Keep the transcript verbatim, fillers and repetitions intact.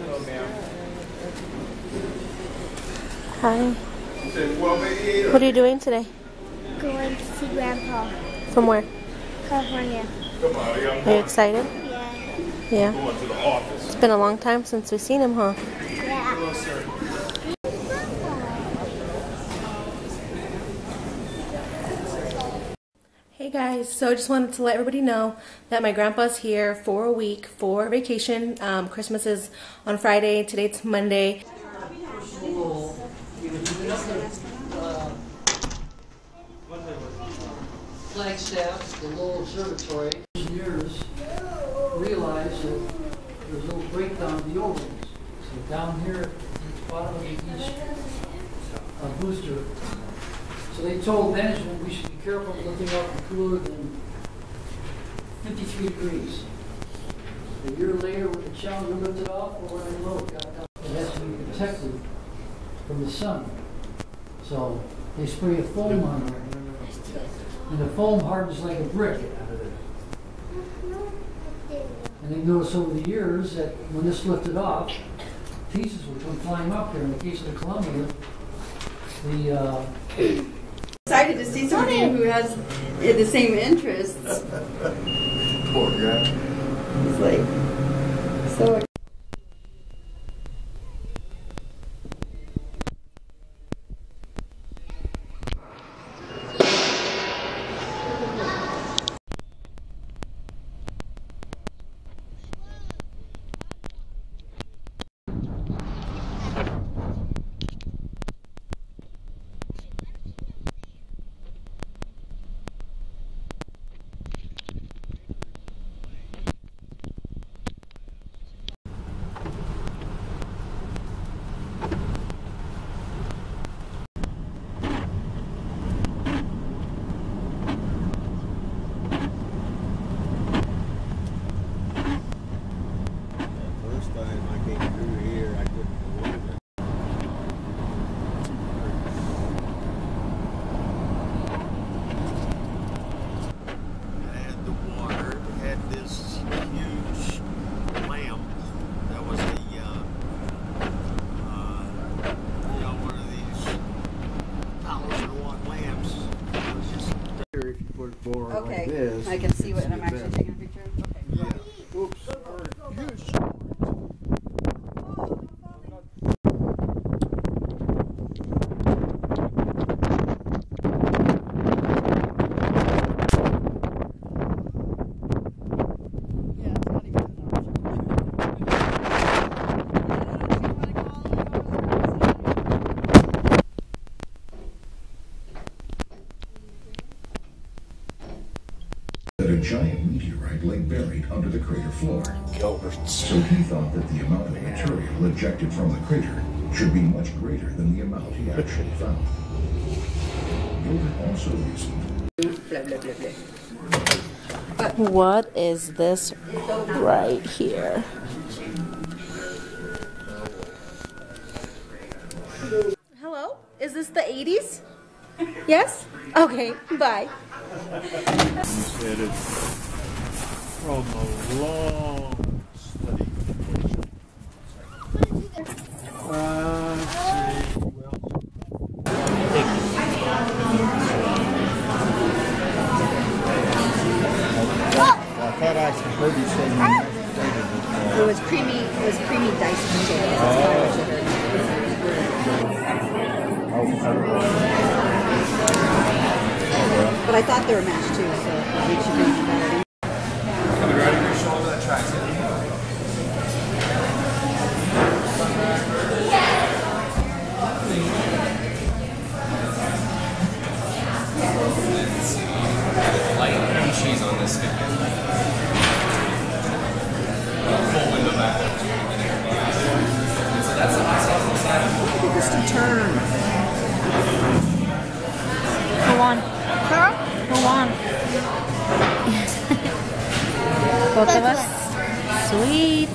Hello, ma'am. Hi. What are you doing today? Going to see Grandpa. From where? California. Are you excited? Yeah. Yeah. It's been a long time since we've seen him, huh? Yeah. Hey guys, so I just wanted to let everybody know that my grandpa's here for a week for vacation. Um, Christmas is on Friday, today it's Monday. Flagstaff, the Lowell Observatory, engineers realized that there's a little breakdown of the ovals. So down here, at the bottom of the east uh, booster. So they told management we should be careful looking up cooler than fifty-three degrees. A year later, when the Challenger lifted off, or when it low, got down. It has to be protected from the sun. So they spray a foam on there, and the foam hardens like a brick out of it. And they noticed over the years that when this lifted off, pieces would come flying up here. In the case of the Columbia, the uh, excited to see somebody who has uh, the same interests. Poor guy. He's like so. This, I can see what I'm actually that. Taking a picture of. Okay. Yeah. Oops. Giant meteorite lay buried under the crater floor. Gilbert. So he thought that the amount of material ejected from the crater should be much greater than the amount he actually found. Gilbert also reasoned. What is this right here? Hello? Is this the eighties? Yes? Okay, bye. It is from a long study. Uh, see. I thought I heard you say it was creamy. It was creamy diced sugar. Oh. But I thought they were matched too, so it should be better. Coming right over your shoulder, that tracks it. Light cheese on this stick. Full window back there. So that's the hot sauce inside. Look at this to turn. Go on. Girl? Go on. Both of us? Sweet.